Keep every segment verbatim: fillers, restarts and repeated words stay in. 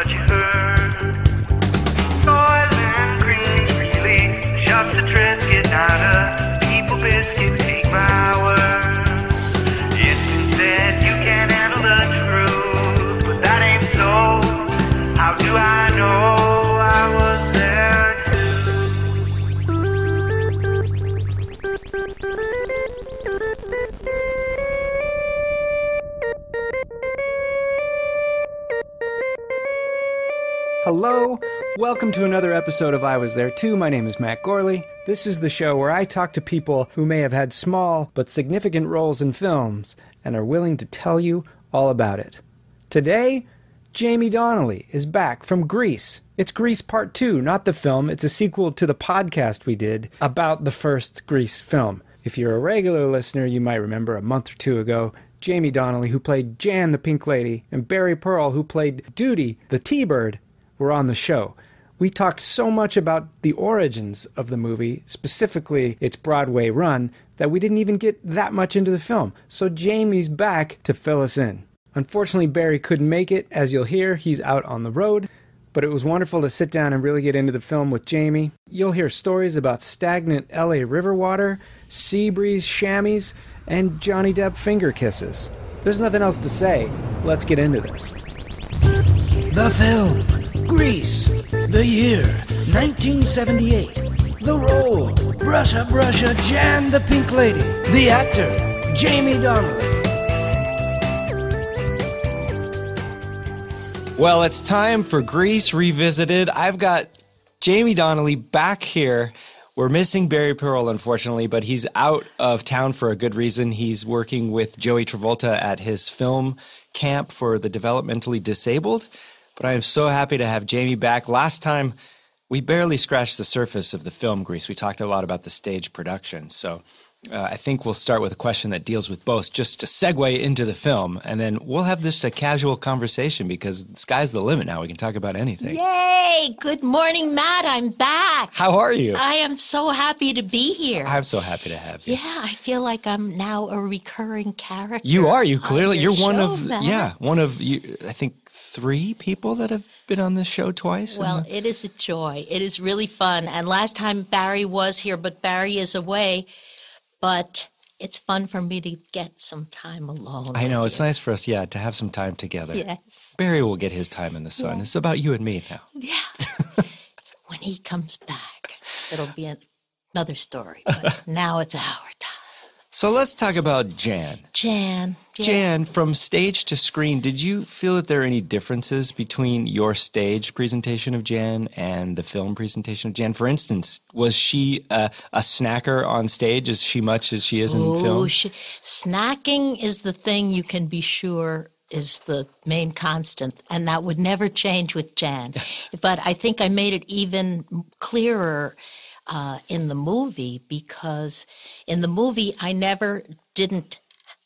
what you earn. Soil and green, really, just a trisket, not a people biscuit, take my word. It's said you can't handle the truth, but that ain't so. How do I know I was there too? Hello, welcome to another episode of I Was There Too. My name is Matt Gourley. This is the show where I talk to people who may have had small but significant roles in films and are willing to tell you all about it. Today, Jamie Donnelly is back from Grease. It's Grease Part two, not the film. It's a sequel to the podcast we did about the first Grease film. If you're a regular listener, you might remember a month or two ago, Jamie Donnelly, who played Jan the Pink Lady, and Barry Pearl, who played Duty the T-Bird, were on the show. We talked so much about the origins of the movie, specifically its Broadway run, that we didn't even get that much into the film. So Jamie's back to fill us in. Unfortunately, Barry couldn't make it. As you'll hear, he's out on the road, but it was wonderful to sit down and really get into the film with Jamie. You'll hear stories about stagnant L A river water, Seabreeze chamois, and Johnny Depp finger kisses. There's nothing else to say. Let's get into this. The film. Grease, the year, nineteen seventy-eight. The role, Brusha Brusha Jan the Pink Lady. The actor, Jamie Donnelly. Well, it's time for Grease Revisited. I've got Jamie Donnelly back here. We're missing Barry Pearl, unfortunately, but he's out of town for a good reason. He's working with Joey Travolta at his film camp for the developmentally disabled. But I am so happy to have Jamie back. Last time, we barely scratched the surface of the film Grease. We talked a lot about the stage production. So uh, I think we'll start with a question that deals with both, just to segue into the film. And then we'll have this a casual conversation because the sky's the limit now. We can talk about anything. Yay! Good morning, Matt. I'm back. How are you? I am so happy to be here. I'm so happy to have you. Yeah, I feel like I'm now a recurring character. You are. You clearly, on your you're show, one of, Matt. yeah, one of, you, I think, three people that have been on this show twice. Well, the... it is a joy. It is really fun. And last time Barry was here, but Barry is away. But it's fun for me to get some time alone. I know. It's you. nice for us, yeah, to have some time together. Yes. Barry will get his time in the sun. Yeah. It's about you and me now. Yeah. When he comes back, it'll be an, another story. But now it's our time. So let's talk about Jan. Jan. Jan. Jan, from stage to screen, did you feel that there are any differences between your stage presentation of Jan and the film presentation of Jan? For instance, was she a, a snacker on stage as she much as she is in oh, film? She, snacking is the thing you can be sure is the main constant, and that would never change with Jan. But I think I made it even clearer Uh, in the movie, because in the movie I never didn't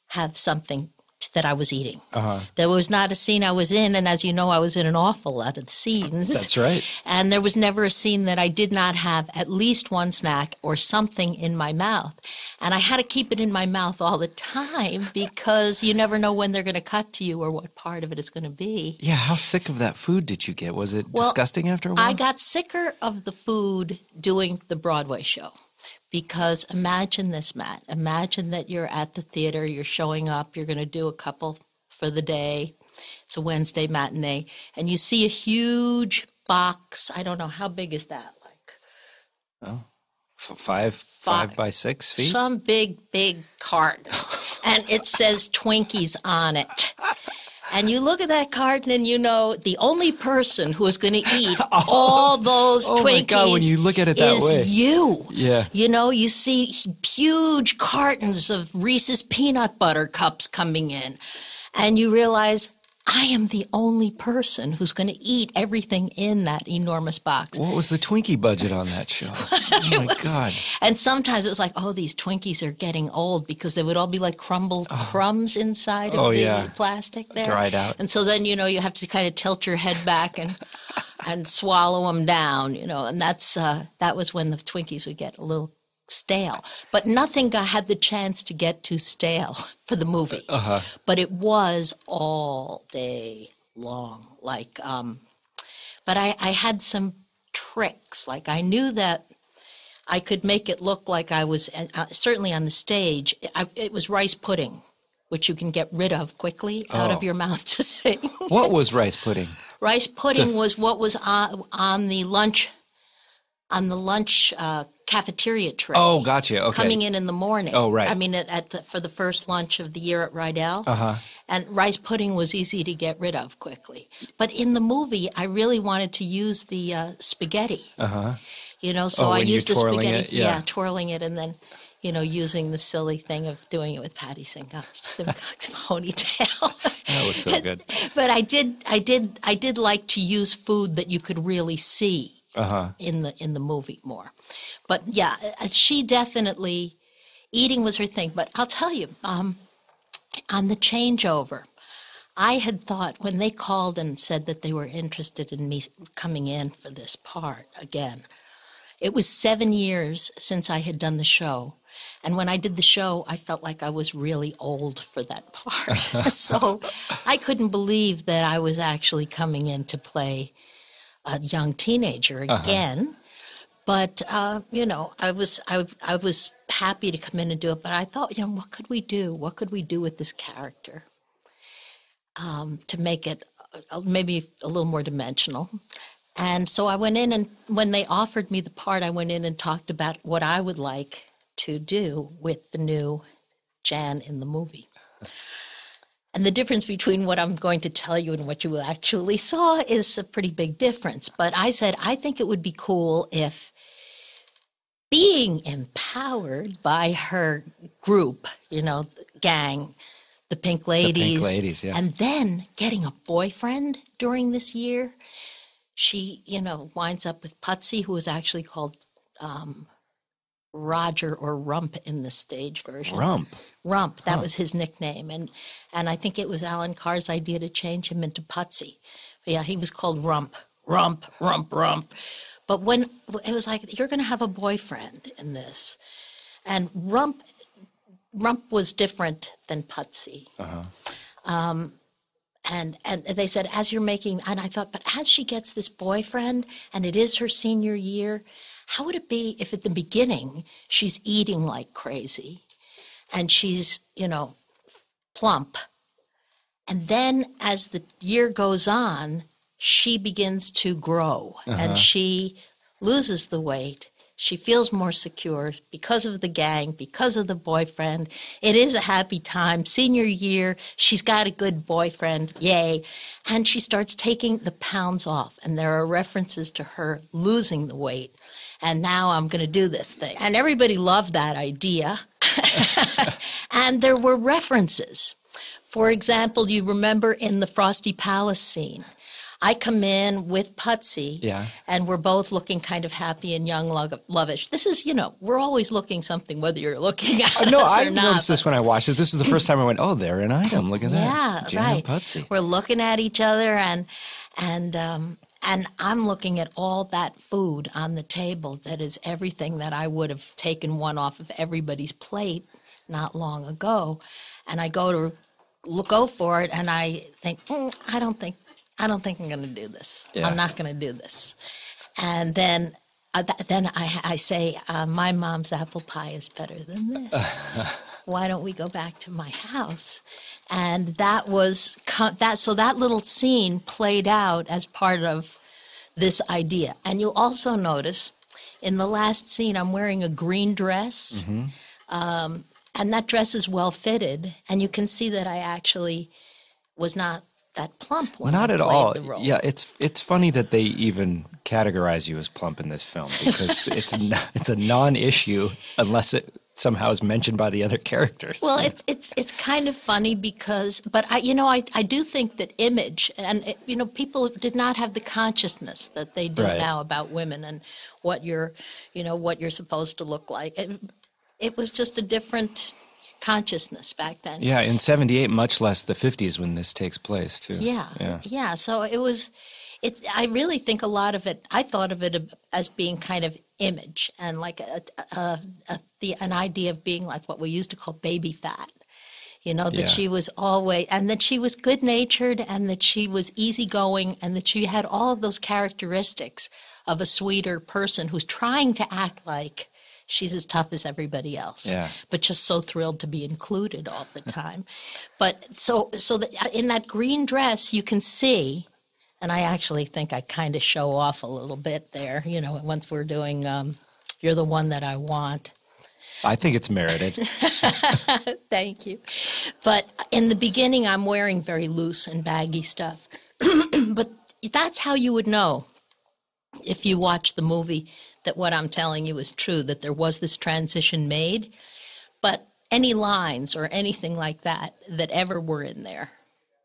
have something that I was eating. Uh-huh. There was not a scene I was in, and as you know, I was in an awful lot of scenes. That's right. And there was never a scene that I did not have at least one snack or something in my mouth. And I had to keep it in my mouth all the time because you never know when they're going to cut to you or what part of it is going to be. Yeah, how sick of that food did you get? Was it well, disgusting after a while? I got sicker of the food doing the Broadway show. Because imagine this, Matt. Imagine that you're at the theater, you're showing up, you're going to do a couple for the day. It's a Wednesday matinee. And you see a huge box. I don't know, how big is that? Like, oh, five, five, five by six feet? Some big, big carton. And it says Twinkies on it. And you look at that carton and you know the only person who is going to eat oh, all those oh Twinkies my God, when you look at it that is way. you. Yeah. You know, you see huge cartons of Reese's peanut butter cups coming in. And you realize, I am the only person who's going to eat everything in that enormous box. What was the Twinkie budget on that show? Oh, my was, God. And sometimes it was like, oh, these Twinkies are getting old because they would all be like crumbled oh. crumbs inside of oh, the yeah. plastic there. Dried out. And so then, you know, you have to kind of tilt your head back and and swallow them down, you know. And that's uh, that was when the Twinkies would get a little stale. But nothing got, had the chance to get too stale for the movie. Uh-huh. But it was all day long. Like um, But I, I had some tricks. Like, I knew that I could make it look like I was, uh, certainly on the stage, I, it was rice pudding, which you can get rid of quickly out oh. of your mouth to sing. What was rice pudding? Rice pudding f- was what was on, on the lunch on the lunch uh, cafeteria tray. Oh, gotcha. Okay. Coming in in the morning. Oh, right. I mean, at, at the, for the first lunch of the year at Rydell. Uh-huh. And rice pudding was easy to get rid of quickly. But in the movie, I really wanted to use the uh, spaghetti. Uh-huh. You know, so oh, I used the spaghetti. It, yeah. yeah, twirling it and then, you know, using the silly thing of doing it with Patty Simcox, Simcox's ponytail. That was so good. But I did, I did, I did like to use food that you could really see uh-huh. in the in the movie more. But yeah, she definitely, eating was her thing. But I'll tell you, um, on the changeover, I had thought when they called and said that they were interested in me coming in for this part again, it was seven years since I had done the show. And when I did the show, I felt like I was really old for that part. So I couldn't believe that I was actually coming in to play a young teenager again. Uh-huh. But, uh, you know, I was I, I was happy to come in and do it. But I thought, you know, what could we do? What could we do with this character um, to make it maybe a little more dimensional? And so I went in, and when they offered me the part, I went in and talked about what I would like to do with the new Jan in the movie. And the difference between what I'm going to tell you and what you actually saw is a pretty big difference. But I said, I think it would be cool if, being empowered by her group, you know, gang, the Pink Ladies, the Pink Ladies, yeah. and then getting a boyfriend during this year, she, you know, winds up with Putzie, who is actually called um, Roger or Rump in the stage version. Rump. Rump, that huh. was his nickname. And and I think it was Alan Carr's idea to change him into Putzie. But yeah, he was called Rump, Rump, Rump, Rump. But when it was like, you're going to have a boyfriend in this. And Rump, Rump was different than Putzie. Uh-huh. Um, And and they said, as you're making, and I thought, but as she gets this boyfriend and it is her senior year, how would it be if at the beginning she's eating like crazy and she's, you know, plump. And then as the year goes on, she begins to grow uh-huh. and she loses the weight. She feels more secure because of the gang, because of the boyfriend. It is a happy time. Senior year, she's got a good boyfriend. Yay. And she starts taking the pounds off. And there are references to her losing the weight. And now I'm going to do this thing. And everybody loved that idea. And there were references. For example, you remember in the Frosty Palace scene, I come in with Putzie, yeah. and we're both looking kind of happy and young, lo- lovish. This is, you know, we're always looking something, whether you're looking at uh, no, us or I not. No, I noticed but... this when I watched it. This is the first time I went, oh, they're an item. Look at yeah, that. Yeah, right. Putzie. We're looking at each other, and and um, and I'm looking at all that food on the table that is everything that I would have taken one off of everybody's plate not long ago. And I go to look, go for it, and I think, mm, I don't think. I don't think I'm going to do this. Yeah. I'm not going to do this. And then uh, th- then I, I say, uh, my mom's apple pie is better than this. Why don't we go back to my house? And that was co- that. So that little scene played out as part of this idea. And you'll also notice in the last scene, I'm wearing a green dress. Mm-hmm. Um, and that dress is well fitted. And you can see that I actually was not that plump one. Not at all. Yeah, it's it's funny that they even categorize you as plump in this film because it's not, it's a non-issue unless it somehow is mentioned by the other characters. Well, it's it's it's kind of funny because, but I you know I I do think that image and it, you know people did not have the consciousness that they do right. now about women and what you're you know what you're supposed to look like. It, it was just a different consciousness back then. Yeah, in seventy-eight, much less the fifties when this takes place too. Yeah, yeah. yeah. So it was, it. I really think a lot of it. I thought of it as being kind of image and like a, a, a, a the, an idea of being like what we used to call baby fat. you know, that yeah. she was always, and that she was good-natured, and that she was easygoing, and that she had all of those characteristics of a sweeter person who's trying to act like she's as tough as everybody else, yeah. but just so thrilled to be included all the time. But so, so that in that green dress, you can see, and I actually think I kind of show off a little bit there, you know, once we're doing um, You're the One That I Want. I think it's merited. Thank you. But in the beginning, I'm wearing very loose and baggy stuff. But that's how you would know, if you watch the movie, that what I'm telling you is true, that there was this transition made. But any lines or anything like that that ever were in there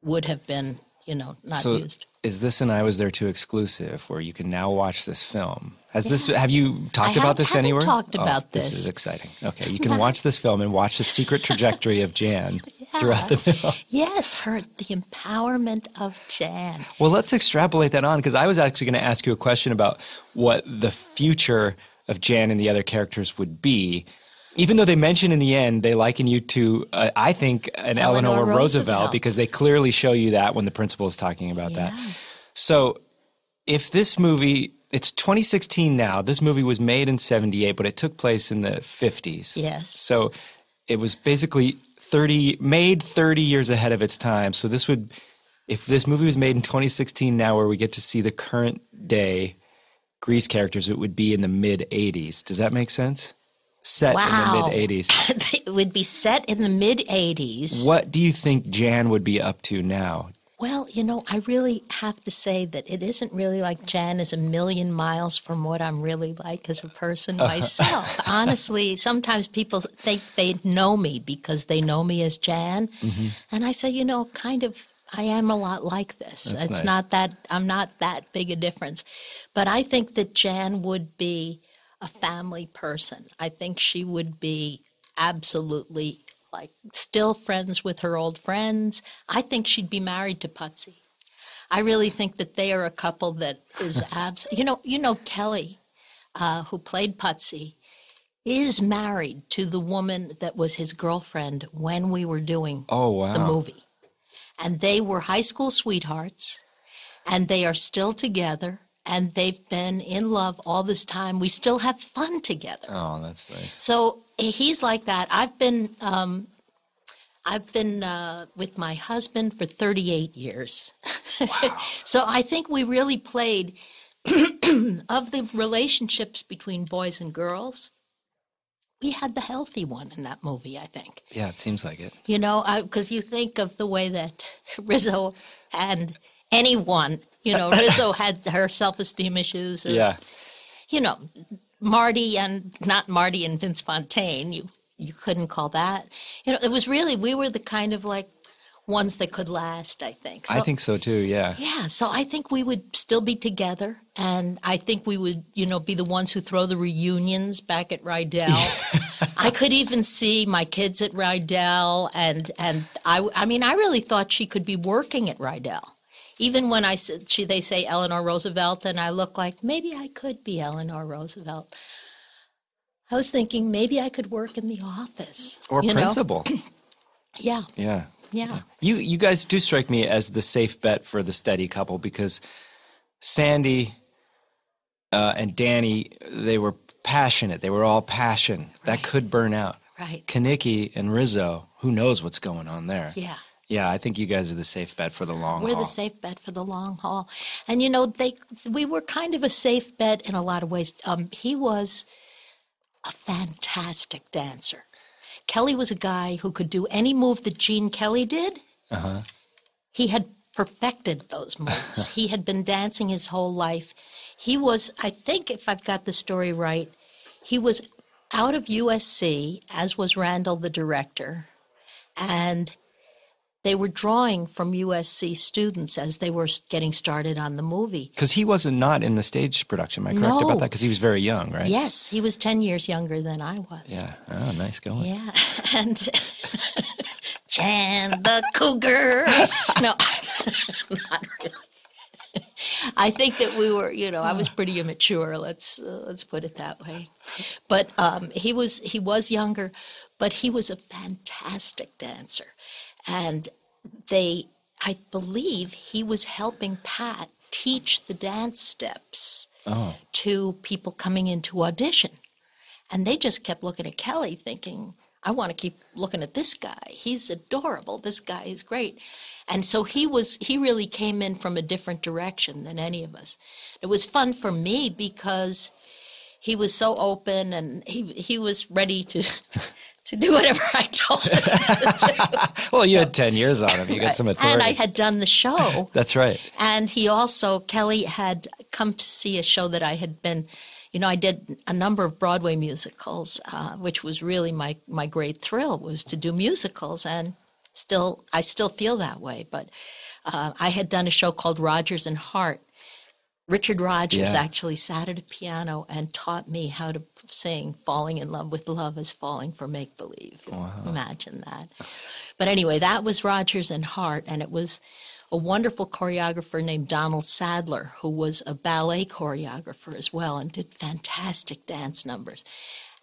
would have been, you know, not so used. Is this an I Was There Too exclusive, where you can now watch this film? Has yeah. this? Have you talked I about this anywhere? I haven't talked about oh, this. This is exciting. Okay, you can watch this film and watch the secret trajectory of Jan yeah. throughout the film. Yes, her the empowerment of Jan. Well, let's extrapolate that on, because I was actually going to ask you a question about what the future of Jan and the other characters would be. Even though they mention in the end, they liken you to, uh, I think, an Eleanor, Eleanor Roosevelt, Roosevelt, because they clearly show you that when the principal is talking about yeah. that. So if this movie, it's twenty sixteen now, this movie was made in seventy-eight, but it took place in the fifties. Yes. So it was basically thirty, made thirty years ahead of its time. So this would, if this movie was made in twenty sixteen now, where we get to see the current day Grease characters, it would be in the mid eighties. Does that make sense? Set wow. in the mid eighties. It would be set in the mid eighties. What do you think Jan would be up to now? Well, you know, I really have to say that it isn't really like Jan is a million miles from what I'm really like as a person myself. Uh-huh. Honestly, sometimes people think they know me because they know me as Jan. Mm-hmm. And I say, you know, kind of, I am a lot like this. That's it's nice. Not that, I'm not that big a difference. But I think that Jan would be a family person. I think she would be absolutely like still friends with her old friends. I think she'd be married to Putzie. I really think that they are a couple that is abs. You know, you know Kelly, uh, who played Putzie, is married to the woman that was his girlfriend when we were doing oh, wow. the movie, and they were high school sweethearts, and they are still together. And they've been in love all this time. We still have fun together. Oh, that's nice. So he's like that. I've been, um, I've been uh, with my husband for thirty-eight years. Wow. So I think we really played of the relationships between boys and girls. We had the healthy one in that movie, I think. Yeah, it seems like it. You know, because you think of the way that Rizzo and anyone. You know, Rizzo had her self-esteem issues. Or, yeah. You know, Marty and not Marty and Vince Fontaine, you, you couldn't call that. You know, it was really, we were the kind of like ones that could last, I think. So, I think so too, yeah. Yeah, so I think we would still be together. And I think we would, you know, be the ones who throw the reunions back at Rydell. I could even see my kids at Rydell. And, and I, I mean, I really thought she could be working at Rydell. Even when I said she, they say Eleanor Roosevelt, and I look like maybe I could be Eleanor Roosevelt. I was thinking maybe I could work in the office or principal. yeah. yeah, yeah, You you guys do strike me as the safe bet for the steady couple, because Sandy uh, and Danny, they were passionate. They were all passion right. that could burn out. Right. Kanicki and Rizzo, who knows what's going on there? Yeah. Yeah, I think you guys are the safe bet for the long haul. We're the safe bet for the long haul. And, you know, they we were kind of a safe bet in a lot of ways. Um, he was a fantastic dancer. Kelly was a guy who could do any move that Gene Kelly did. Uh-huh. He had perfected those moves. He had been dancing his whole life. He was, I think, if I've got the story right, he was out of U S C, as was Randall, the director, and they were drawing from U S C students as they were getting started on the movie. Because he wasn't not in the stage production, am I correct no. about that? Because he was very young, right? Yes, he was ten years younger than I was. Yeah, oh, nice going. Yeah, and Jan the Cougar. No, not really. I think that we were, you know, I was pretty immature, let's, uh, let's put it that way. But um, he was he was younger, but he was a fantastic dancer. And they, I believe he was helping Pat teach the dance steps oh. to people coming in to audition. And they just kept looking at Kelly thinking, I want to keep looking at this guy. He's adorable. This guy is great. And so he was, he really came in from a different direction than any of us. It was fun for me because he was so open and he he was ready to to do whatever I told him to do. Well, you had ten years on him. You got some authority. And I had done the show. That's right. And he also, Kelly had come to see a show that I had been, you know, I did a number of Broadway musicals, uh, which was really my, my great thrill was to do musicals. And still, I still feel that way. But uh, I had done a show called Rodgers and Hart. Richard Rodgers yeah. actually sat at a piano and taught me how to sing Falling in Love with Love is Falling for Make-Believe. Wow. Imagine that. But anyway, that was Rodgers and Hart, and it was a wonderful choreographer named Donald Sadler, who was a ballet choreographer as well and did fantastic dance numbers.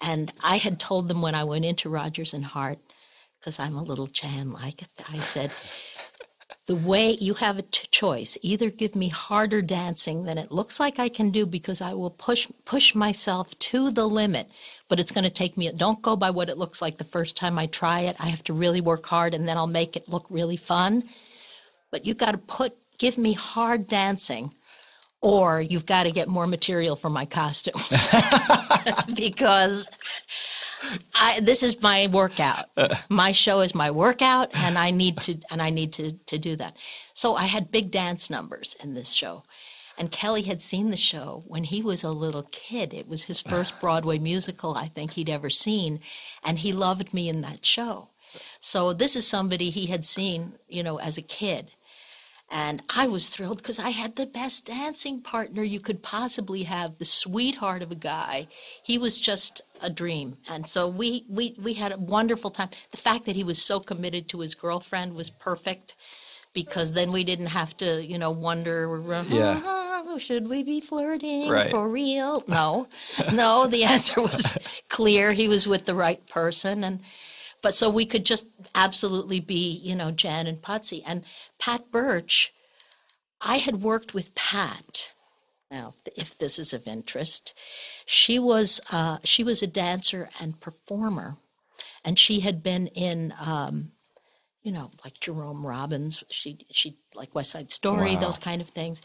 And I had told them when I went into Rodgers and Hart, because I'm a little Chan-like, I said, the way you have a t- choice, either give me harder dancing than it looks like I can do because I will push push myself to the limit, but it's going to take me, don't go by what it looks like the first time I try it. I have to really work hard and then I'll make it look really fun. But you've got to put, give me hard dancing or you've got to get more material for my costumes because I, this is my workout. My show is my workout, and I need to and I need to to do that. So I had big dance numbers in this show, and Kelly had seen the show when he was a little kid. It was his first Broadway musical I think he'd ever seen, and he loved me in that show. So this is somebody he had seen, you know, as a kid, and I was thrilled because I had the best dancing partner you could possibly have, the sweetheart of a guy. He was just a dream. And so we, we, we had a wonderful time. The fact that he was so committed to his girlfriend was perfect because then we didn't have to, you know, wonder, yeah. oh, should we be flirting right. for real? No, no, the answer was clear. He was with the right person. And but so we could just absolutely be, you know, Jan and Putzie. And Pat Birch, I had worked with Pat. Now, if this is of interest, she was uh, she was a dancer and performer, and she had been in, um, you know, like Jerome Robbins. She she like West Side Story, wow. those kind of things.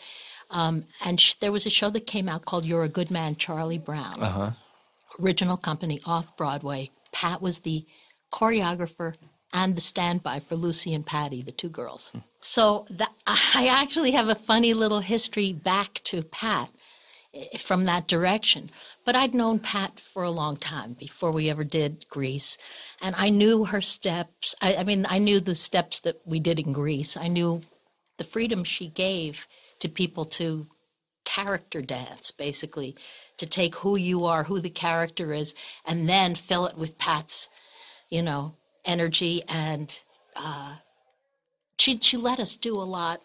Um, and she, there was a show that came out called "You're a Good Man, Charlie Brown," uh-huh. original company off Broadway. Pat was the choreographer and the standby for Lucy and Patty, the two girls. So that, I actually have a funny little history back to Pat from that direction. But I'd known Pat for a long time before we ever did Grease. And I knew her steps. I, I mean, I knew the steps that we did in Grease. I knew the freedom she gave to people to character dance, basically, to take who you are, who the character is, and then fill it with Pat's, you know, energy, and uh, she she let us do a lot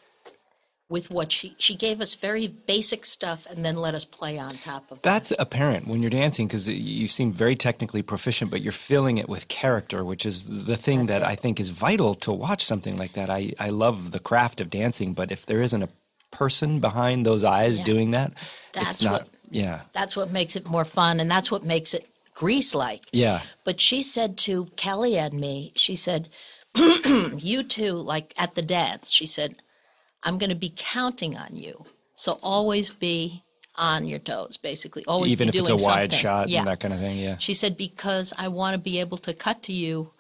with what she she gave us very basic stuff, and then let us play on top of. That's that. Apparent when you're dancing because you seem very technically proficient, but you're filling it with character, which is the thing That's that it. I think is vital to watch something like that. I I love the craft of dancing, but if there isn't a person behind those eyes yeah. doing that, that's it's not. What, yeah, that's what makes it more fun, and that's what makes it Grease-like. Yeah. But she said to Kelly and me, she said, you two, like at the dance, she said, I'm going to be counting on you. So always be on your toes, basically. Always Even be doing something. Even if it's a wide something. shot yeah. and that kind of thing, yeah. She said, because I want to be able to cut to you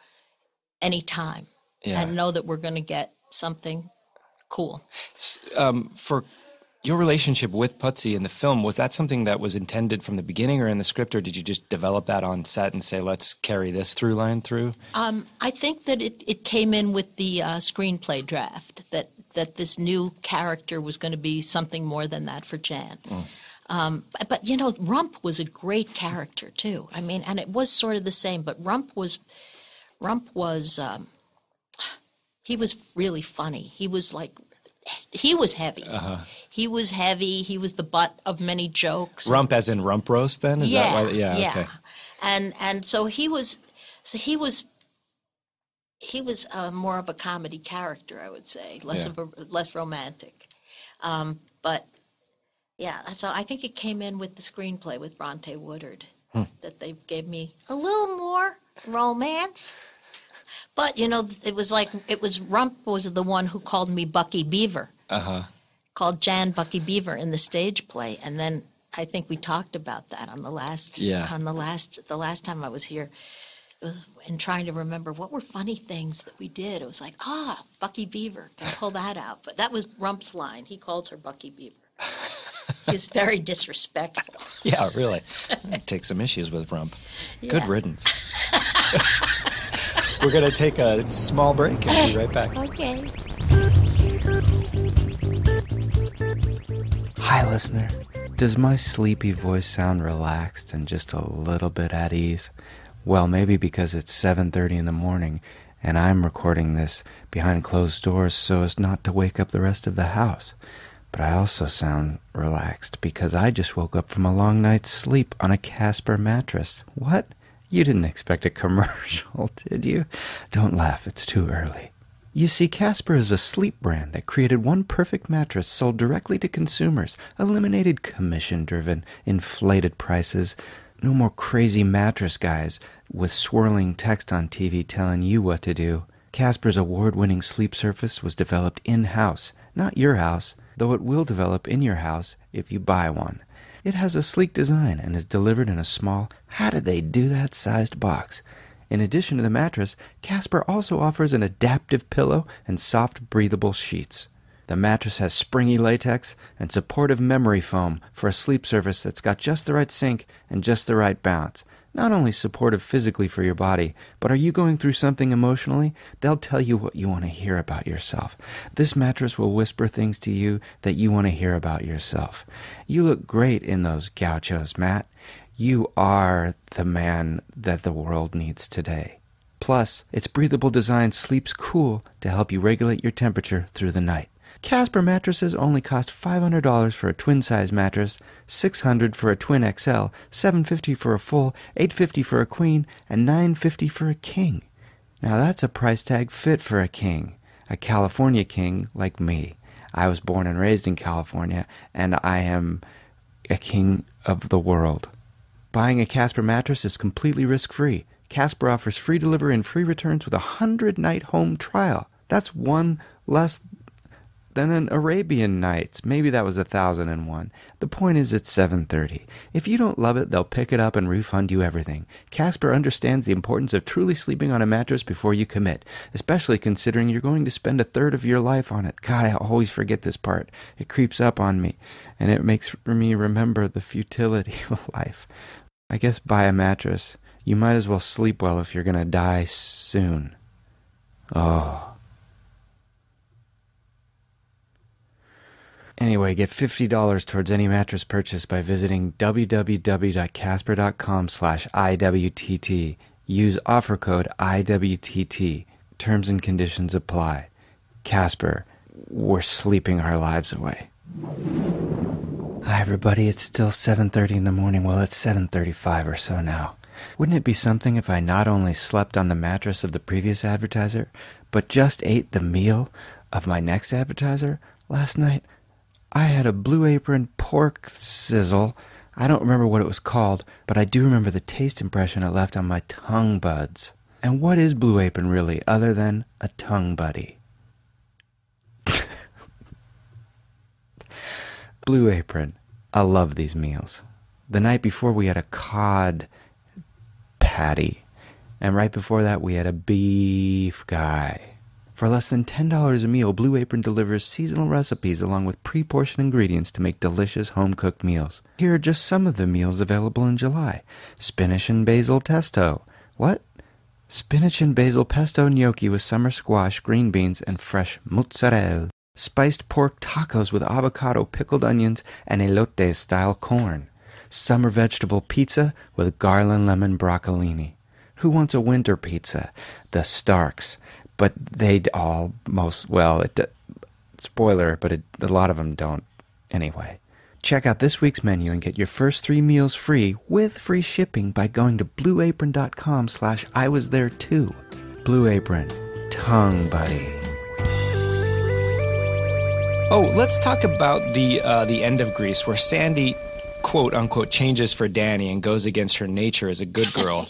anytime yeah. and know that we're going to get something cool. Um, for Your relationship with Putzie in the film, was that something that was intended from the beginning or in the script, or did you just develop that on set and say, let's carry this through line through? Um, I think that it, it came in with the uh, screenplay draft, that, that this new character was going to be something more than that for Jan. Mm. Um, but, but, you know, Rump was a great character, too. I mean, and it was sort of the same, but Rump was, Rump was, um, he was really funny. He was like he was heavy. Uh-huh. He was heavy. He was the butt of many jokes. Rump as in rump roast then? Is yeah, that why? Yeah, yeah. Okay. And and so he was so he was he was uh, more of a comedy character, I would say, less yeah. of a less romantic. Um, but yeah, so I think it came in with the screenplay with Bronte Woodard hmm. that they gave me a little more romance. But, you know, it was like, it was Rump was the one who called me Bucky Beaver, uh-huh. called Jan Bucky Beaver in the stage play. And then I think we talked about that on the last, yeah. on the last, the last time I was here. It was in trying to remember what were funny things that we did. It was like, ah, Bucky Beaver, can pull that out. But that was Rump's line. He calls her Bucky Beaver. He's very disrespectful. Yeah, really. Take some issues with Rump. Yeah. Good riddance. We're going to take a small break and be right back. Okay. Hi, listener. Does my sleepy voice sound relaxed and just a little bit at ease? Well, maybe because it's seven thirty in the morning and I'm recording this behind closed doors so as not to wake up the rest of the house. But I also sound relaxed because I just woke up from a long night's sleep on a Casper mattress. What? You didn't expect a commercial, did you? Don't laugh, it's too early. You see, Casper is a sleep brand that created one perfect mattress sold directly to consumers, eliminated commission-driven, inflated prices. No more crazy mattress guys with swirling text on T V telling you what to do. Casper's award-winning sleep surface was developed in-house, not your house, though it will develop in your house if you buy one. It has a sleek design and is delivered in a small, how did they do that sized box? In addition to the mattress, Casper also offers an adaptive pillow and soft, breathable sheets. The mattress has springy latex and supportive memory foam for a sleep surface that's got just the right sink and just the right bounce. Not only supportive physically for your body, but are you going through something emotionally? They'll tell you what you want to hear about yourself. This mattress will whisper things to you that you want to hear about yourself. You look great in those gauchos, Matt. You are the man that the world needs today. Plus, its breathable design sleeps cool to help you regulate your temperature through the night. Casper mattresses only cost five hundred dollars for a twin-size mattress, six hundred dollars for a twin X L, seven hundred fifty dollars for a full, eight hundred fifty dollars for a queen, and nine hundred fifty dollars for a king. Now that's a price tag fit for a king, a California king like me. I was born and raised in California, and I am a king of the world. Buying a Casper mattress is completely risk-free. Casper offers free delivery and free returns with a hundred-night home trial. That's one less than an Arabian Nights. Maybe that was a thousand and one. The point is it's seven thirty. If you don't love it, they'll pick it up and refund you everything. Casper understands the importance of truly sleeping on a mattress before you commit, especially considering you're going to spend a third of your life on it. God, I always forget this part. It creeps up on me, and it makes me remember the futility of life. I guess buy a mattress. You might as well sleep well if you're going to die soon. Oh... Anyway, get fifty dollars towards any mattress purchase by visiting w w w dot casper dot com slash I W T T. Use offer code I W T T. Terms and conditions apply. Casper, we're sleeping our lives away. Hi, everybody. It's still seven thirty in the morning. Well, it's seven thirty-five or so now. Wouldn't it be something if I not only slept on the mattress of the previous advertiser, but just ate the meal of my next advertiser? Last night, I had a Blue Apron pork sizzle. I don't remember what it was called, but I do remember the taste impression it left on my tongue buds. And what is Blue Apron really, other than a tongue buddy? Blue Apron. I love these meals. The night before, we had a cod patty. And right before that, we had a beef guy. For less than ten dollars a meal, Blue Apron delivers seasonal recipes along with pre-portioned ingredients to make delicious home-cooked meals. Here are just some of the meals available in July. Spinach and basil pesto. What? Spinach and basil pesto gnocchi with summer squash, green beans, and fresh mozzarella. Spiced pork tacos with avocado, pickled onions, and elote-style corn. Summer vegetable pizza with garland lemon broccolini. Who wants a winter pizza? The Starks. But they'd all most, well, it, Spoiler, but it, a lot of them don't anyway. Check out this week's menu and get your first three meals free with free shipping by going to blue apron dot com slash I was there too. Blue Apron. Tongue buddy. Oh, let's talk about the uh, the end of Grease, where Sandy, quote unquote, changes for Danny and goes against her nature as a good girl.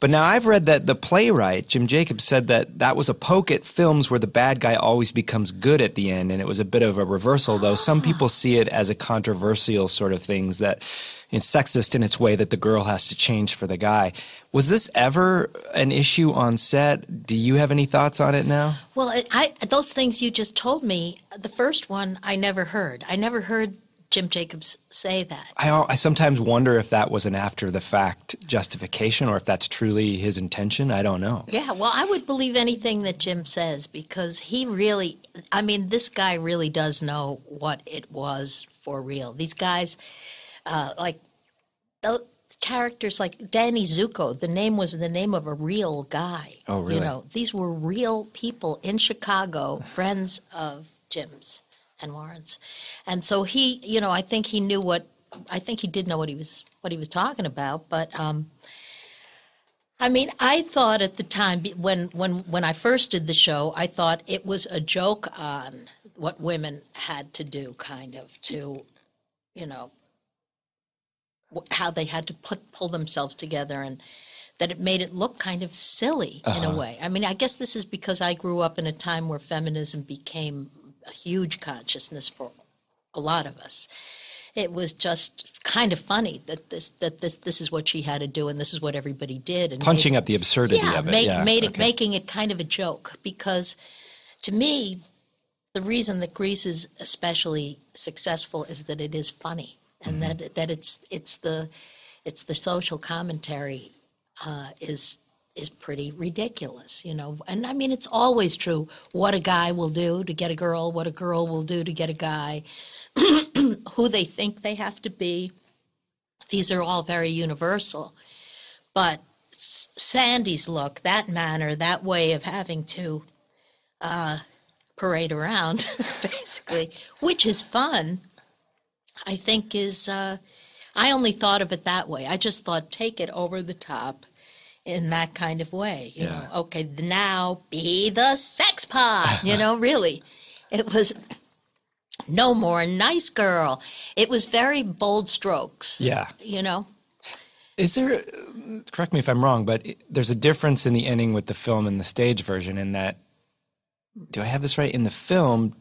But now I've read that the playwright, Jim Jacobs, said that that was a poke at films where the bad guy always becomes good at the end, and it was a bit of a reversal, though some people see it as a controversial sort of things that it's sexist in its way that the girl has to change for the guy. Was this ever an issue on set? Do you have any thoughts on it now? Well, I, I, those things you just told me, the first one I never heard. I never heard Jim Jacobs say that. I, I sometimes wonder if that was an after-the-fact justification or if that's truly his intention. I don't know. Yeah, well, I would believe anything that Jim says because he really, I mean, this guy really does know what it was for real. These guys, uh, like, uh, characters like Danny Zuko, the name was the name of a real guy. Oh, really? You know, these were real people in Chicago, friends of Jim's and Warren's. And so he, you know, I think he knew what, I think he did know what he was, what he was talking about. But, um, I mean, I thought at the time when, when, when I first did the show, I thought it was a joke on what women had to do kind of to, you know, how they had to put, pull themselves together and that it made it look kind of silly uh-huh. in a way. I mean, I guess this is because I grew up in a time where feminism became a huge consciousness for a lot of us. It was just kind of funny that this that this this is what she had to do and this is what everybody did. And punching made, up the absurdity yeah, of it. Make, yeah, made okay. it, making it kind of a joke because to me, the reason that Grease is especially successful is that it is funny and mm-hmm. that that it's it's the it's the social commentary uh, is is pretty ridiculous, you know. And I mean, it's always true what a guy will do to get a girl, what a girl will do to get a guy, who they think they have to be. These are all very universal. But Sandy's look, that manner, that way of having to uh, parade around, basically, which is fun, I think is, uh, I only thought of it that way. I just thought, take it over the top in that kind of way, you yeah. know, okay, now be the sex pot, you know, really. It was no more nice girl. It was very bold strokes, yeah, you know. Is there, correct me if I'm wrong, but there's a difference in the ending with the film and the stage version in that, do I have this right? In the film,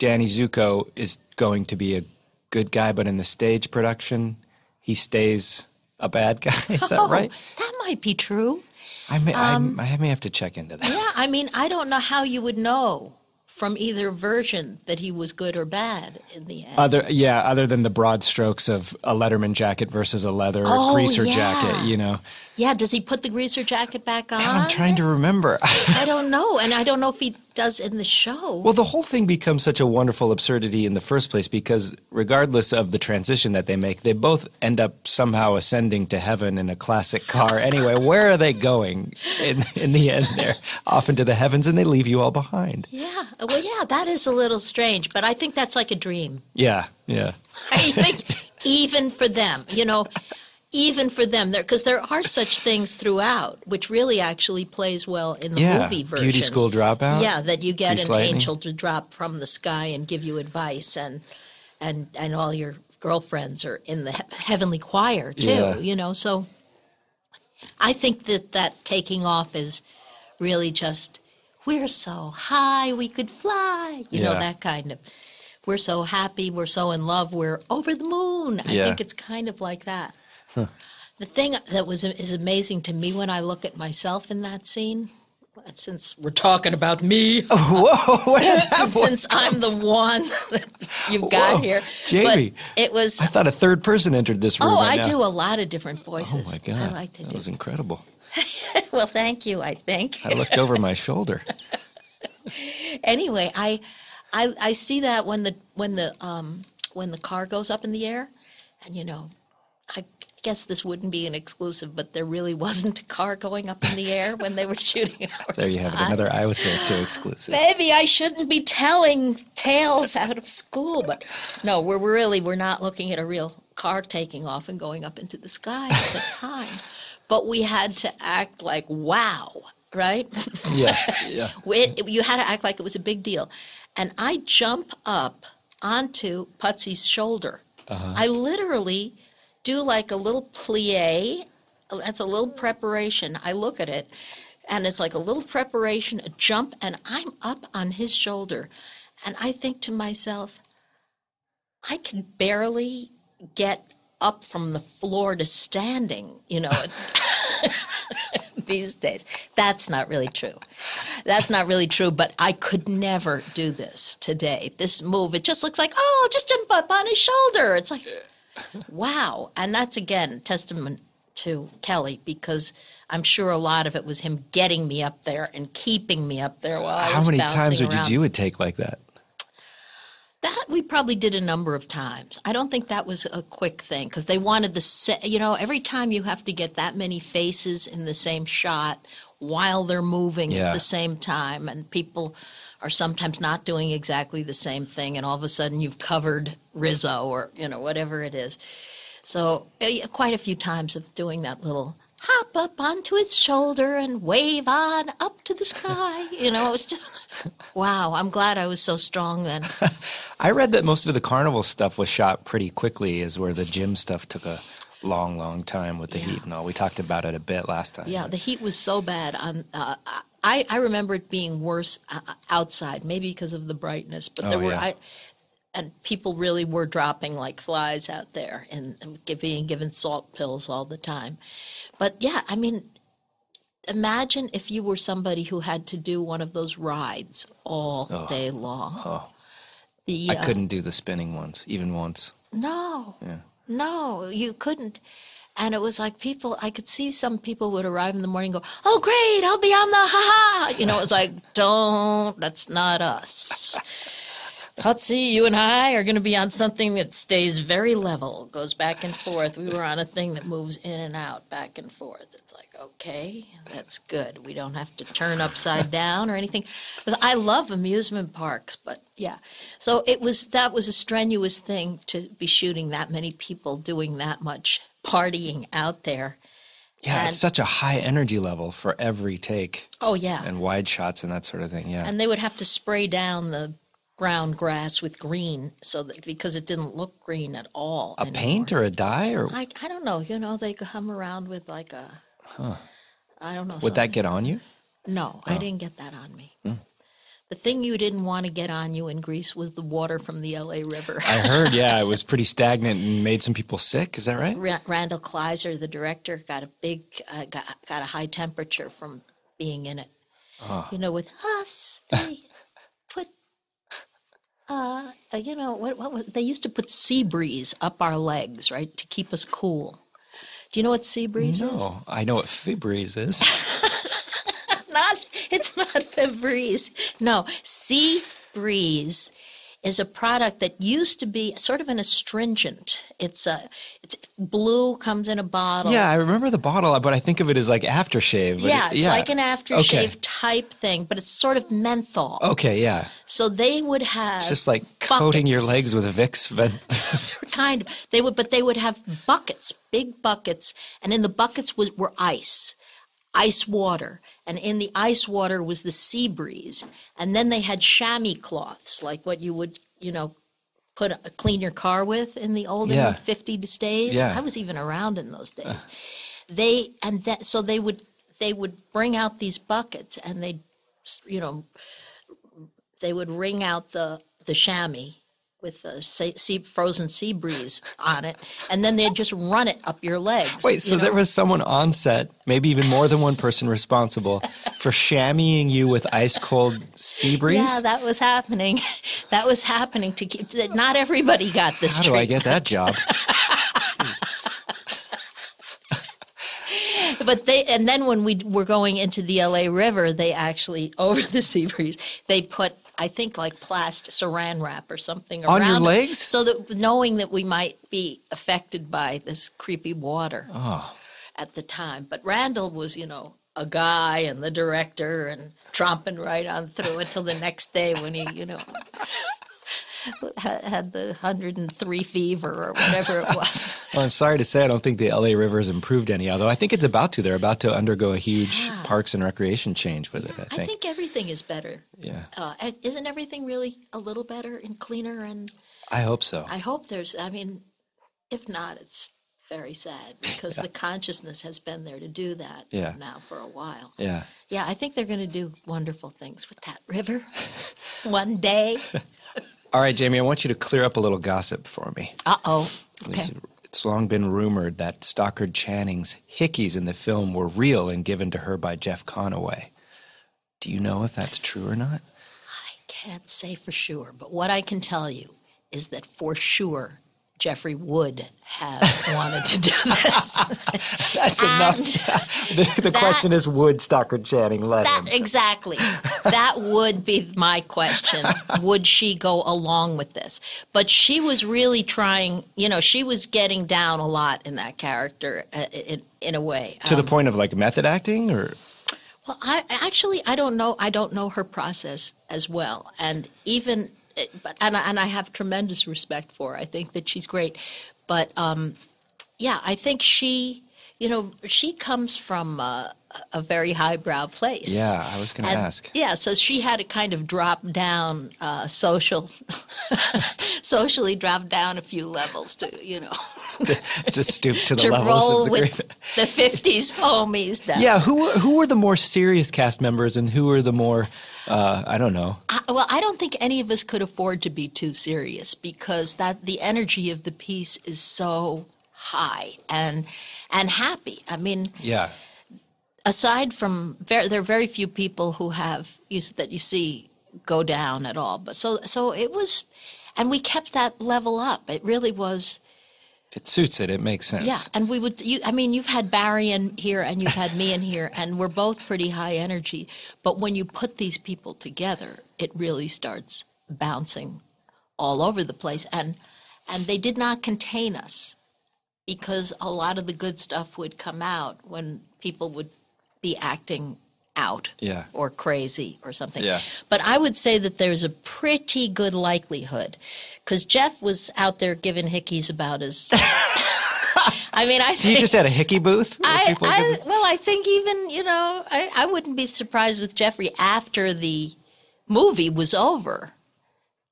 Danny Zuko is going to be a good guy, but in the stage production, he stays a bad guy, is that oh, right? That might be true. I may, um, I, I may have to check into that. Yeah, I mean, I don't know how you would know from either version that he was good or bad in the end. Other, yeah, other than the broad strokes of a Letterman jacket versus a leather oh, or greaser yeah. jacket, you know. Yeah, does he put the greaser jacket back on? Man, I'm trying to remember. I don't know, and I don't know if he does in the show. Well, the whole thing becomes such a wonderful absurdity in the first place because regardless of the transition that they make, they both end up somehow ascending to heaven in a classic car. Anyway, where are they going in, in the end there? Off into the heavens, and they leave you all behind. Yeah. Well, yeah, that is a little strange, but I think that's like a dream. Yeah, yeah. I think even for them, you know, even for them, there because there are such things throughout, which really actually plays well in the yeah, movie version. Beauty School Dropout. Yeah, that you get Grease an lightning. Angel to drop from the sky and give you advice, and and and all your girlfriends are in the he heavenly choir too. Yeah. You know, so I think that that taking off is really just we're so high we could fly. You yeah. know that kind of. We're so happy. We're so in love. We're over the moon. I yeah. think it's kind of like that. Huh. The thing that was is amazing to me when I look at myself in that scene, since we're talking about me, oh, whoa, uh, since I'm the one that you've got whoa, here, Jamie, but it was. I thought a third person entered this room. Oh, right I now. do a lot of different voices. Oh my God, I like to that do. was incredible. Well, thank you. I think I looked over my shoulder. Anyway, I, I, I see that when the when the um when the car goes up in the air, and you know. I, guess this wouldn't be an exclusive, but there really wasn't a car going up in the air when they were shooting our There you have it, another Iowa State so exclusive. Maybe I shouldn't be telling tales out of school, but no, we're, we're really, we're not looking at a real car taking off and going up into the sky at the time. But we had to act like, wow, right? Yeah, yeah. It, you had to act like it was a big deal. And I jump up onto Putzie's shoulder. Uh-huh. I literally do like a little plie. That's a little preparation. I look at it, and it's like a little preparation, a jump, and I'm up on his shoulder. And I think to myself, I can barely get up from the floor to standing, you know, these days. That's not really true. That's not really true, but I could never do this today. This move, it just looks like, oh, just jump up on his shoulder. It's like, wow. And that's, again, testament to Kelly, because I'm sure a lot of it was him getting me up there and keeping me up there while I was bouncing around. How many times would you do a take like that? That we probably did a number of times. I don't think that was a quick thing, because they wanted the, you know, every time you have to get that many faces in the same shot while they're moving yeah. at the same time, and people are sometimes not doing exactly the same thing, and all of a sudden you've covered Rizzo or, you know, whatever it is. So uh, quite a few times of doing that little hop up onto his shoulder and wave on up to the sky. You know, it was just, wow, I'm glad I was so strong then. I read that most of the carnival stuff was shot pretty quickly, is where the gym stuff took a long, long time with the yeah. heat and all. We talked about it a bit last time. Yeah, but the heat was so bad. Um, uh, I, I remember it being worse outside, maybe because of the brightness, but there oh, were... Yeah. I, And people really were dropping like flies out there and being given salt pills all the time. But yeah, I mean, imagine if you were somebody who had to do one of those rides all oh, day long. Oh. The, I uh, couldn't do the spinning ones, even once. No, yeah. no, you couldn't. And it was like people, I could see some people would arrive in the morning and go, oh, great, I'll be on the ha-ha. You know, it was like, don't, that's not us. Putzie, you and I are going to be on something that stays very level, goes back and forth. We were on a thing that moves in and out, back and forth. It's like, okay, that's good. We don't have to turn upside down or anything. I love amusement parks, but yeah. So it was that was a strenuous thing to be shooting that many people doing that much partying out there. Yeah, and, it's such a high energy level for every take. Oh, yeah. And wide shots and that sort of thing, yeah. And they would have to spray down the brown grass with green, so that because it didn't look green at all. A anymore. Paint or a dye or I, I don't know. You know, they come around with like a. Huh. I don't know. Would something. That get on you? No, oh. I didn't get that on me. Mm. The thing you didn't want to get on you in Greece was the water from the L A River. I heard. Yeah, it was pretty stagnant and made some people sick. Is that right? Ra- Randall Kleiser, the director, got a big uh, got, got a high temperature from being in it. Oh. You know, with us. They, Uh, you know, what, what was, they used to put Seabreeze up our legs, right, to keep us cool. Do you know what Seabreeze no, is? No, I know what Febreze is. not, it's not Febreze. No, Seabreeze is a product that used to be sort of an astringent. It's a, it's blue, comes in a bottle. Yeah, I remember the bottle, but I think of it as like aftershave. Yeah, it, it's yeah. like an aftershave okay. type thing, but it's sort of menthol. Okay, yeah. So they would have it's just like buckets. Coating your legs with Vicks. But kind of. They would, but they would have buckets, big buckets, and in the buckets was, were ice, ice water. And in the ice water was the sea breeze. And then they had chamois cloths, like what you would, you know, put a, clean your car with in the olden yeah. fifties days. Yeah. I was even around in those days. Uh. They and that so they would they would bring out these buckets and they, you know, they would wring out the the chamois with a sea, frozen sea breeze on it, and then they'd just run it up your legs. Wait, so you know? There was someone on set, maybe even more than one person responsible for chamoising you with ice-cold sea breeze? Yeah, that was happening. That was happening to keep – not everybody got this How treatment. How do I get that job? But they, and then when we were going into the L A River, they actually, over the sea breeze, they put – I think like plast saran wrap or something around on your legs, so that knowing that we might be affected by this creepy water oh. at the time. But Randall was, you know, a guy and the director and tromping right on through until the next day when he, you know, had the one hundred and three fever or whatever it was. Well, I'm sorry to say I don't think the L A River has improved any, although I think it's about to. They're about to undergo a huge yeah. parks and recreation change with it, I think. I think everything is better. Yeah. Uh, isn't everything really a little better and cleaner? And I hope so. I hope there's, I mean, if not, it's very sad because yeah. the consciousness has been there to do that yeah. now for a while. Yeah. Yeah, I think they're going to do wonderful things with that river one day. All right, Jamie, I want you to clear up a little gossip for me. Uh-oh. Okay. It's, it's long been rumored that Stockard Channing's hickeys in the film were real and given to her by Jeff Conaway. Do you know if that's true or not? I can't say for sure, but what I can tell you is that for sure Jeffrey would have wanted to do this. That's enough. The, the that, question is, would Stockard Channing let that, him? Exactly. That would be my question. Would she go along with this? But she was really trying, you know, she was getting down a lot in that character uh, in, in a way. To um, the point of like method acting or? Well, I actually, I don't know. I don't know her process as well. And even... It, but, and, I, and I have tremendous respect for her. I think that she's great. But, um, yeah, I think she, you know, she comes from a, a very highbrow place. Yeah, I was going to ask. Yeah, so she had a kind of drop down uh, social, socially drop down a few levels to, you know. to, to stoop to the to levels roll of the with the fifties homies. Down. Yeah, who, who were the more serious cast members and who were the more... Uh, I don't know. I, well, I don't think any of us could afford to be too serious because that the energy of the piece is so high and and happy. I mean, yeah. Aside from ver there are very few people who have you, that you see go down at all. But so so it was, and we kept that level up. It really was. It suits it. It makes sense. Yeah, and we would. You, I mean, you've had Barry in here, and you've had me in here, and we're both pretty high energy. But when you put these people together, it really starts bouncing all over the place, and and they did not contain us, because a lot of the good stuff would come out when people would be acting out, yeah. or crazy or something. Yeah. But I would say that there's a pretty good likelihood. Because Jeff was out there giving hickeys about as. I mean, I think. You just had a hickey booth? I, I, well, I think even, you know, I, I wouldn't be surprised with Jeffrey after the movie was over.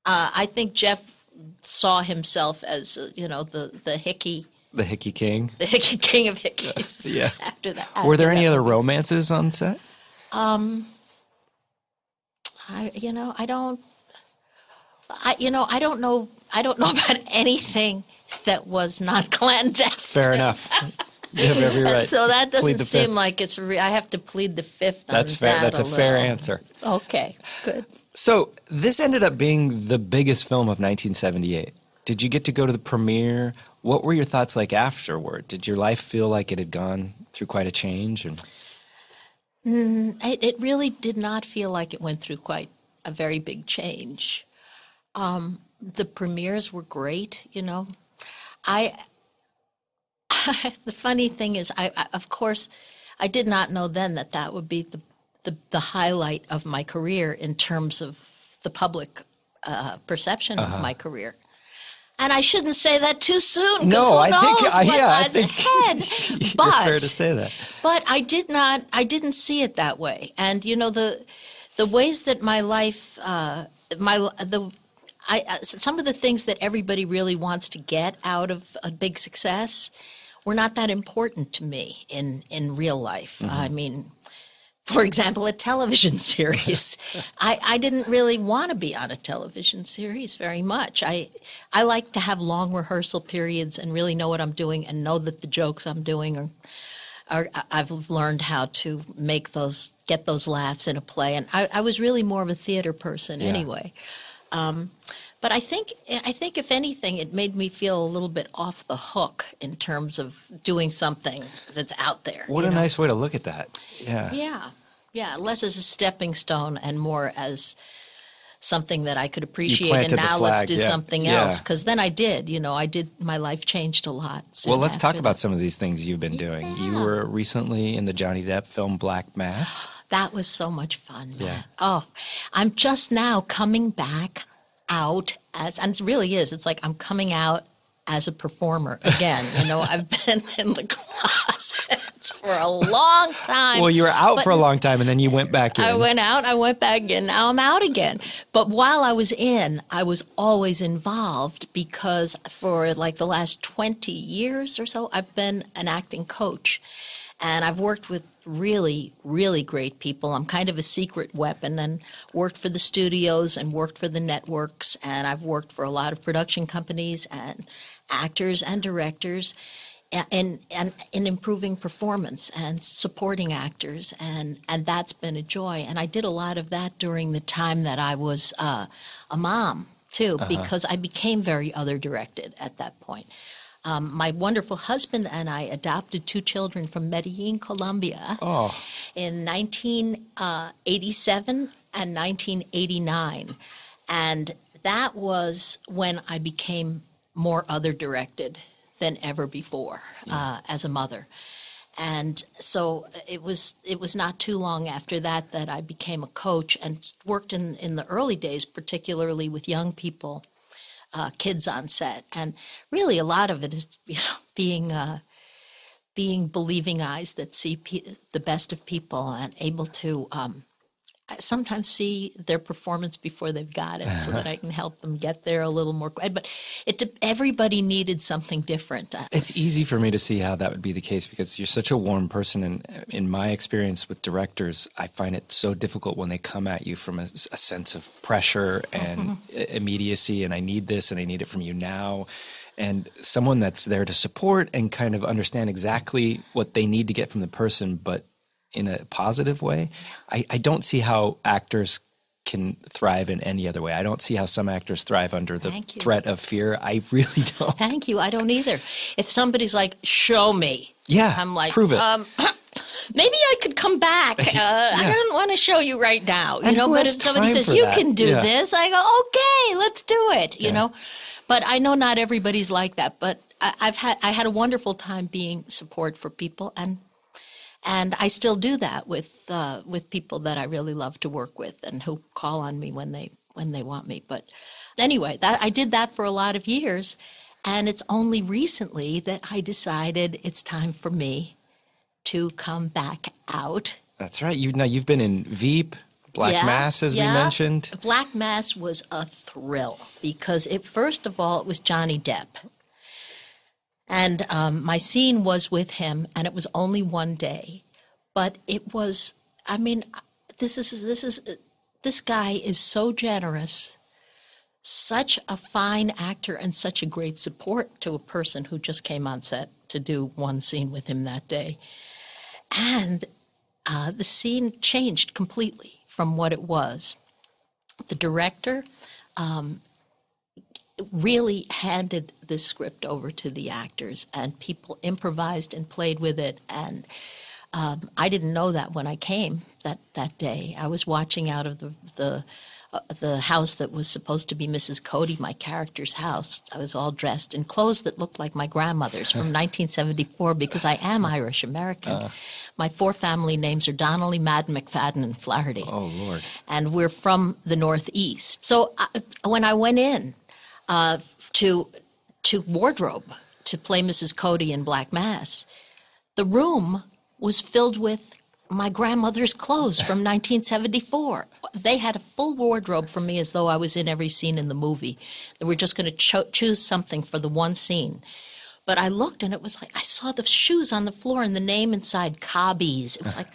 Uh, I think Jeff saw himself as, uh, you know, the, the hickey. The hickey king? The hickey king of hickeys. Uh, yeah. After that. After Were there any other movie. romances on set? Um, I, you know, I don't. I, you know, I don't know. I don't know about anything that was not clandestine. Fair enough. You have every right. So that doesn't seem fifth. like it's. Re I have to plead the fifth. That's on fair. That That's a, a fair answer. Okay, good. So this ended up being the biggest film of nineteen seventy-eight. Did you get to go to the premiere? What were your thoughts like afterward? Did your life feel like it had gone through quite a change? And mm, it, it really did not feel like it went through quite a very big change. Um, the premieres were great, you know. I, I the funny thing is, I, I of course, I did not know then that that would be the the, the highlight of my career in terms of the public uh, perception uh-huh. of my career. And I shouldn't say that too soon because no, who I knows think, uh, what yeah, I think ahead. But it's fair to say that. But I did not. I didn't see it that way. And you know the the ways that my life, uh, my the. I, uh, some of the things that everybody really wants to get out of a big success were not that important to me in, in real life. Mm-hmm. I mean, for example, a television series. I, I didn't really want to be on a television series very much. I, I like to have long rehearsal periods and really know what I'm doing and know that the jokes I'm doing are... Are, I've learned how to make those, get those laughs in a play. And I, I was really more of a theater person yeah. anyway. Um, but I think, I think if anything, it made me feel a little bit off the hook in terms of doing something that's out there. What a know? nice way to look at that. Yeah. Yeah. Yeah. Less as a stepping stone and more as something that I could appreciate, and now let's do yeah. something yeah. else. Because then I did, you know, I did, my life changed a lot. Well, let's talk that. about some of these things you've been doing. Yeah. You were recently in the Johnny Depp film Black Mass. That was so much fun, Matt. Yeah. Oh, I'm just now coming back out as, and it really is, it's like I'm coming out as a performer again. You know, I've been in the closet for a long time. Well, you were out but for a long time, and then you went back in. I went out, I went back in, now I'm out again. But while I was in, I was always involved, because for like the last twenty years or so, I've been an acting coach, and I've worked with really, really great people. I'm kind of a secret weapon, and worked for the studios and worked for the networks, and I've worked for a lot of production companies and actors and directors and and in improving performance and supporting actors, and and that's been a joy. And I did a lot of that during the time that I was uh, a mom too, uh-huh. because I became very other directed at that point. Um, my wonderful husband and I adopted two children from Medellin, Colombia, oh. in nineteen eighty-seven and nineteen eighty-nine. And that was when I became more other-directed than ever before yeah. uh, as a mother. And so it was it was not too long after that that I became a coach, and worked in, in the early days, particularly with young people. Uh, kids on set, and really a lot of it is, you know, being uh, being believing eyes that see pe the best of people, and able to um, sometimes see their performance before they've got it, so that I can help them get there a little more. But it everybody needed something different. It's easy for me to see how that would be the case, because you're such a warm person, and in my experience with directors, I find it so difficult when they come at you from a, a sense of pressure and mm-hmm. immediacy, and I need this, and I need it from you now. And someone that's there to support and kind of understand exactly what they need to get from the person, but in a positive way. I, I don't see how actors can thrive in any other way. I don't see how some actors thrive under the threat of fear. I really don't. Thank you. I don't either. If somebody's like, show me. Yeah. I'm like, prove it. Um, maybe I could come back. Uh, yeah. I don't want to show you right now. You and know, but if somebody says, you that? can do yeah. this, I go, okay, let's do it. You yeah. know, but I know not everybody's like that, but I, I've had, I had a wonderful time being support for people, and And I still do that with uh, with people that I really love to work with, and who call on me when they when they want me. But anyway, that I did that for a lot of years, and it's only recently that I decided it's time for me to come back out. That's right. You now you've been in Veep, Black yeah, Mass, as yeah. we mentioned. Black Mass was a thrill, because it first of all it was Johnny Depp. And um, my scene was with him, and it was only one day, but it was, I mean, this is, this is, this guy is so generous, such a fine actor, and such a great support to a person who just came on set to do one scene with him that day. And uh, the scene changed completely from what it was. The director, um, really handed this script over to the actors, and people improvised and played with it. And um, I didn't know that when I came that, that day. I was watching out of the, the, uh, the house that was supposed to be Missus Cody, my character's house. I was all dressed in clothes that looked like my grandmother's from nineteen seventy-four, because I am Irish American. Uh. My four family names are Donnelly, Madden, McFadden, and Flaherty. Oh, Lord. And we're from the Northeast. So I, when I went in, Uh, to to wardrobe to play Missus Cody in Black Mass, the room was filled with my grandmother's clothes from nineteen seventy-four. They had a full wardrobe for me, as though I was in every scene in the movie. They were just going to cho choose something for the one scene. But I looked, and it was like I saw the shoes on the floor and the name inside, Cobbies. It was like,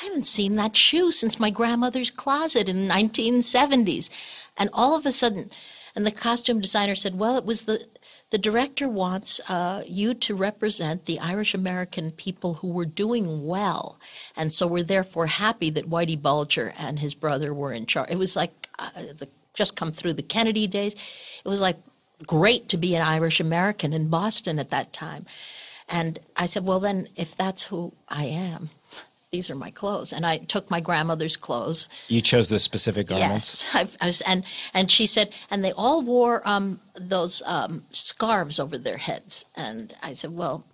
I haven't seen that shoe since my grandmother's closet in the nineteen seventies. And all of a sudden... And the costume designer said, well, it was the, the director wants uh, you to represent the Irish American people who were doing well. And so we're therefore happy that Whitey Bulger and his brother were in charge. It was like uh, the, just come through the Kennedy days. It was like great to be an Irish American in Boston at that time. And I said, well, then if that's who I am, these are my clothes. And I took my grandmother's clothes. You chose the specific garments? Yes. I've, I was, and, and she said, and they all wore um, those um, scarves over their heads. And I said, well,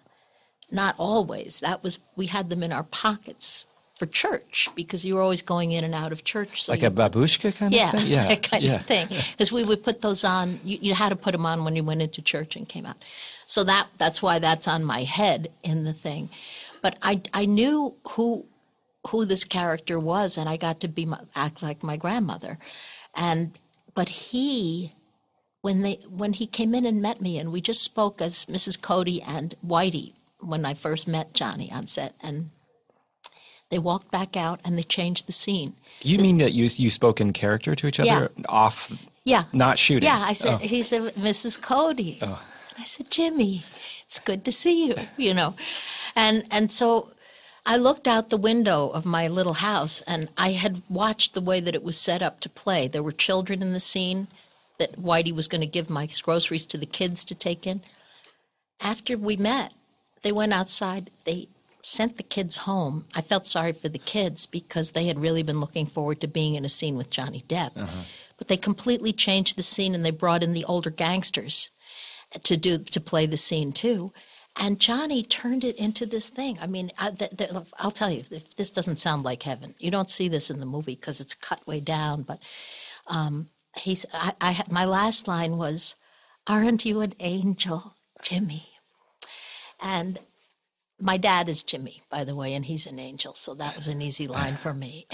not always. That was, we had them in our pockets for church because you were always going in and out of church. So like a babushka kind yeah, of thing? Yeah, that kind yeah. of thing. Because we would put those on. You, you had to put them on when you went into church and came out. So that that's why that's on my head in the thing. But I, I knew who who this character was, and I got to be my, act like my grandmother. And but he, when they when he came in and met me, and we just spoke as Missus Cody and Whitey when I first met Johnny on set, and they walked back out and they changed the scene. You mean that you you spoke in character to each other yeah. off, yeah, not shooting? Yeah, I said. Oh. He said, Missus Cody. Oh. And I said, Jimmy, it's good to see you, you know. And and so I looked out the window of my little house, and I had watched the way that it was set up to play. There were children in the scene that Whitey was going to give my groceries to the kids to take in. After we met, they went outside. They sent the kids home. I felt sorry for the kids because they had really been looking forward to being in a scene with Johnny Depp. Uh-huh. But they completely changed the scene, and they brought in the older gangsters to do to play the scene, too. And Johnny turned it into this thing. I mean, I, the, the, I'll tell you, this doesn't sound like heaven. You don't see this in the movie because it's cut way down. But um, he's, I, I, my last line was, "Aren't you an angel, Jimmy?" And my dad is Jimmy, by the way, and he's an angel. So that was an easy line for me.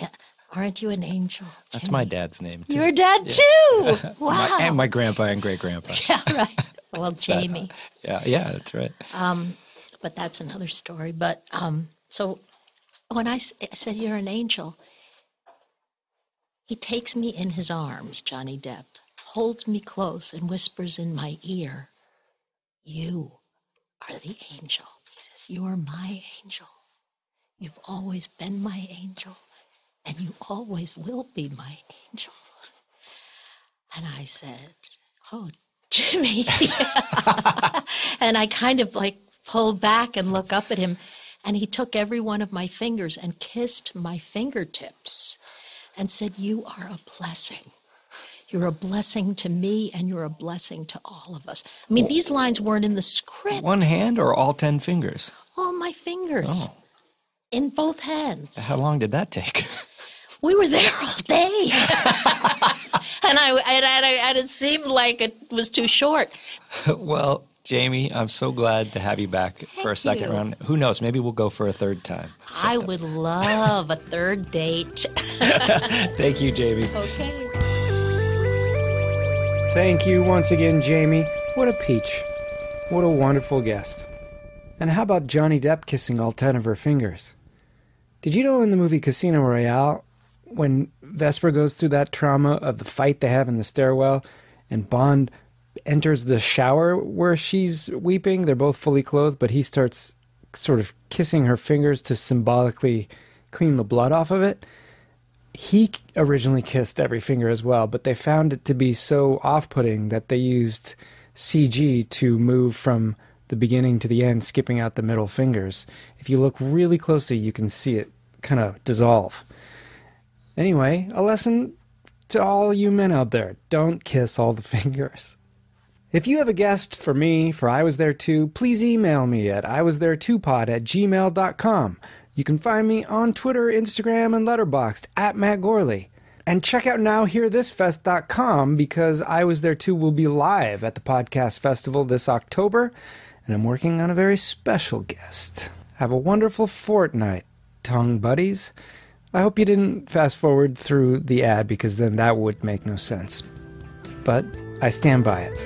Aren't you an angel, Jimmy? That's my dad's name, too. Your dad, yeah. too? Wow. My, and my grandpa and great-grandpa. Yeah, right. Well, Jamie. Yeah, yeah, that's right. Um, but that's another story. But um, so when I, s- I said, "You're an angel," he takes me in his arms, Johnny Depp, holds me close and whispers in my ear, "You are the angel." He says, "You are my angel. You've always been my angel, and you always will be my angel." And I said, "Oh, Jimmy." And I kind of like pull back and look up at him, and he took every one of my fingers and kissed my fingertips and said, "You are a blessing. You're a blessing to me, and you're a blessing to all of us." I mean, these lines weren't in the script. One hand or all ten fingers? All my fingers. Oh. In both hands. How long did that take? We were there all day. And I, and, I, and it seemed like it was too short. Well, Jamie, I'm so glad to have you back Thank for a second you. round. Who knows? Maybe we'll go for a third time. I September. would love a third date. Thank you, Jamie. Okay. Thank you once again, Jamie. What a peach. What a wonderful guest. And how about Johnny Depp kissing all ten of her fingers? Did you know in the movie Casino Royale, when Vesper goes through that trauma of the fight they have in the stairwell and Bond enters the shower where she's weeping, they're both fully clothed, but he starts sort of kissing her fingers to symbolically clean the blood off of it? He originally kissed every finger as well, but they found it to be so off-putting that they used C G to move from the beginning to the end, skipping out the middle fingers. If you look really closely, you can see it kind of dissolve. Anyway, a lesson to all you men out there. Don't kiss all the fingers. If you have a guest for me, for I Was There Too, please email me at iwasthere two pod at gmail dot com. You can find me on Twitter, Instagram, and Letterboxd at Matt Gourley. And check out now hear this fest dot com because I Was There Too will be live at the podcast festival this October, and I'm working on a very special guest. Have a wonderful fortnight, tongue buddies. I hope you didn't fast forward through the ad because then that would make no sense. But I stand by it.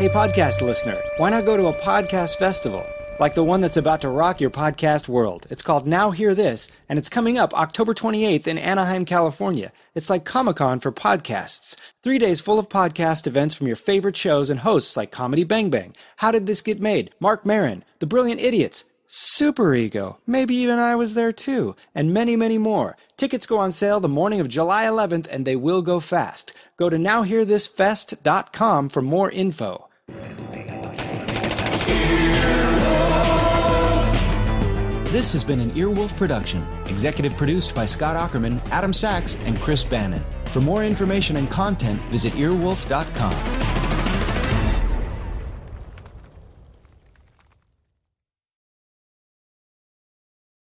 Hey, podcast listener, why not go to a podcast festival like the one that's about to rock your podcast world? It's called Now Hear This, and it's coming up October twenty-eighth in Anaheim, California. It's like Comic-Con for podcasts. Three days full of podcast events from your favorite shows and hosts like Comedy Bang Bang, How Did This Get Made, Mark Maron, The Brilliant Idiots, Super Ego, maybe even I Was There Too, and many, many more. Tickets go on sale the morning of July eleventh, and they will go fast. Go to now hear this fest dot com for more info. This has been an Earwolf production, executive produced by Scott Ackerman, Adam Sachs, and Chris Bannon. For more information and content, visit earwolf dot com.